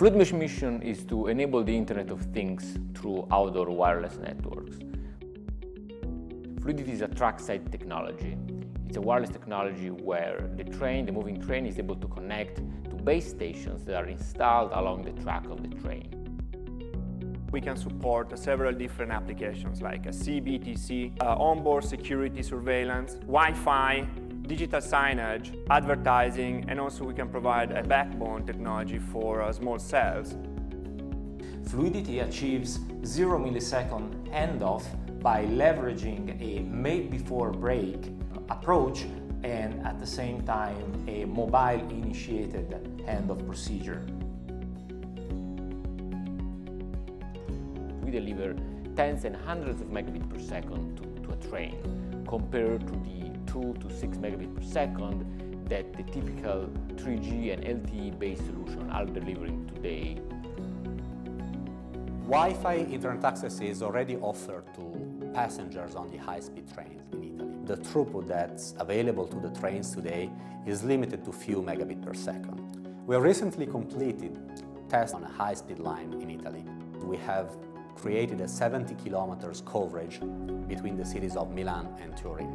FluidMesh mission is to enable the Internet of Things through outdoor wireless networks. Fluidity is a trackside technology. It's a wireless technology where the moving train is able to connect to base stations that are installed along the track of the train. We can support several different applications like CBTC, onboard security surveillance, Wi-Fi, digital signage, advertising, and also we can provide a backbone technology for small cells. Fluidity achieves 0 millisecond handoff by leveraging a make-before-break approach and at the same time a mobile-initiated handoff procedure. We deliver tens and hundreds of megabits per second to a train compared to the 2 to 6 megabits per second that the typical 3G and LTE-based solution are delivering today. Wi-Fi Internet access is already offered to passengers on the high-speed trains in Italy. The throughput that's available to the trains today is limited to few megabits per second. We have recently completed tests on a high-speed line in Italy. We have created a 70 kilometers coverage between the cities of Milan and Turin.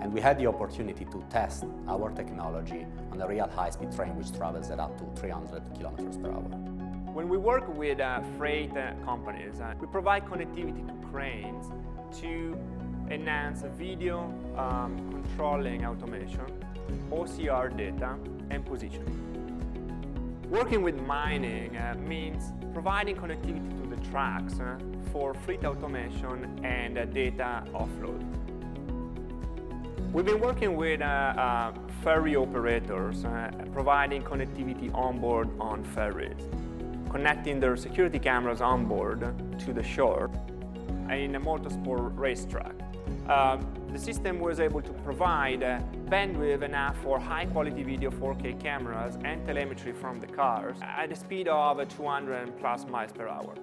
And we had the opportunity to test our technology on a real high-speed train which travels at up to 300 kilometers per hour. When we work with freight companies, we provide connectivity to cranes to enhance video controlling automation, OCR data, and positioning. Working with mining means providing connectivity to the tracks for fleet automation and data offload. We've been working with ferry operators, providing connectivity onboard on ferries, connecting their security cameras onboard to the shore in a motorsport racetrack. The system was able to provide bandwidth enough for high-quality video 4K cameras and telemetry from the cars at a speed of 200 plus miles per hour.